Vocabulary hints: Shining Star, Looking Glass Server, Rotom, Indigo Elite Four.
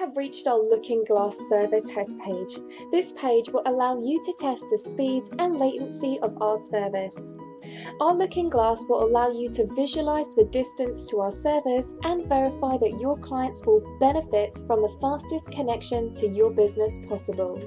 have reached our Looking Glass Server test page. This page will allow you to test the speed and latency of our service. Our Looking Glass will allow you to visualize the distance to our servers and verify that your clients will benefit from the fastest connection to your business possible.